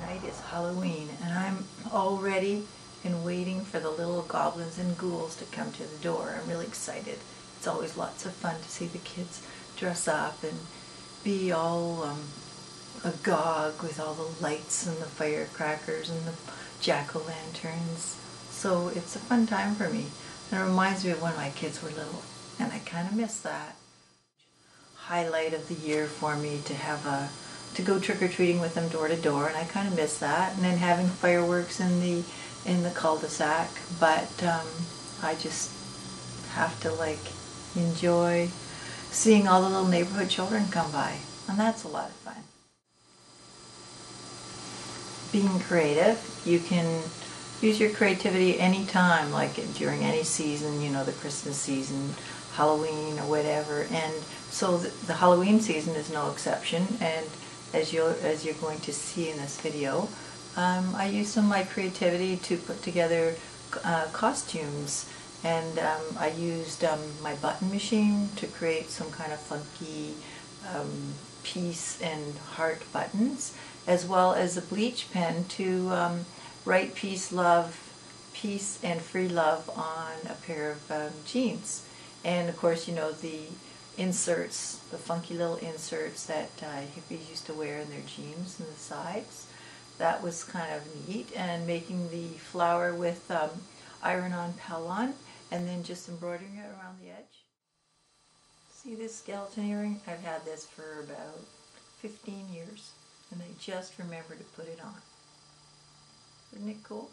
tonight is Halloween, and I'm all ready and waiting for the little goblins and ghouls to come to the door. I'm really excited. It's always lots of fun to see the kids dress up and be all agog with all the lights and the firecrackers and the jack-o'-lanterns. So it's a fun time for me. And it reminds me of when my kids were little, and I kind of miss that. Highlight of the year for me to have to go trick-or-treating with them door to door, and I kind of miss that. And then having fireworks in the cul-de-sac, but I just have to enjoy seeing all the little neighborhood children come by, and that's a lot of fun. Being creative, you can use your creativity anytime, during any season, the Christmas season, Halloween or whatever, and so the Halloween season is no exception. And as you're going to see in this video, I use some of my creativity to put together costumes, and I used my button machine to create some kind of funky peace and heart buttons, as well as a bleach pen to write peace and free love on a pair of jeans. And of course, the inserts, the funky little inserts that hippies used to wear in their jeans and the sides. That was kind of neat, and making the flower with iron-on Pellon, and then just embroidering it around the edge. See this skeleton earring? I've had this for about 15 years, and I just remembered to put it on. Isn't it cool?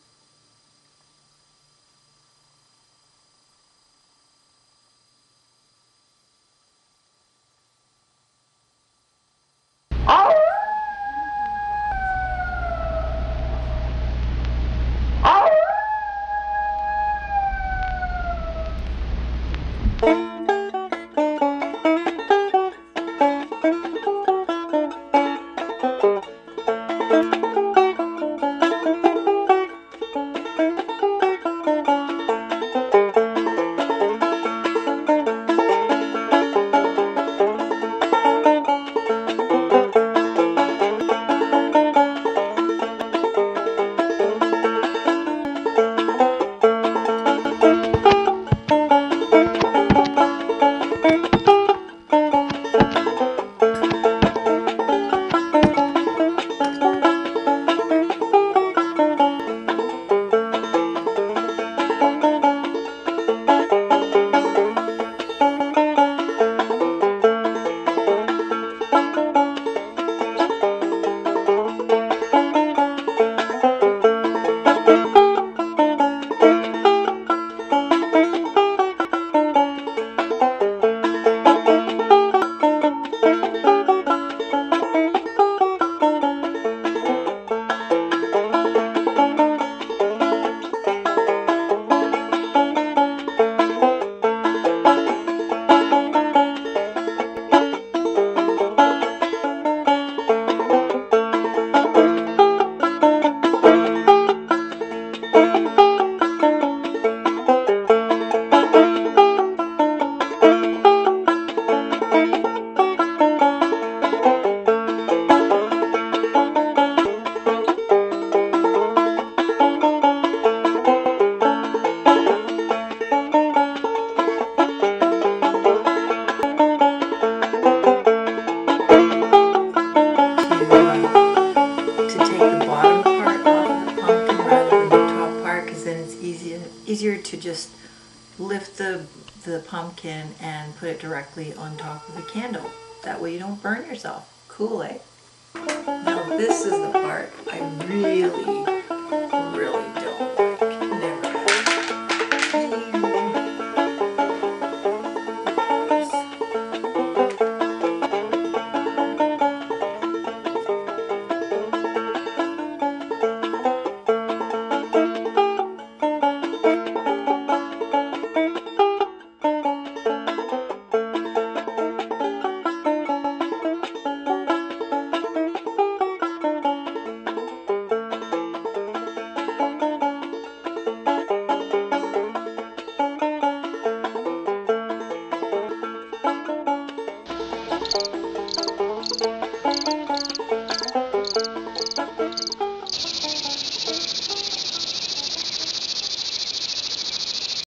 Easier to just lift the pumpkin and put it directly on top of the candle. That way you don't burn yourself. Cool, eh? Now this is the part I really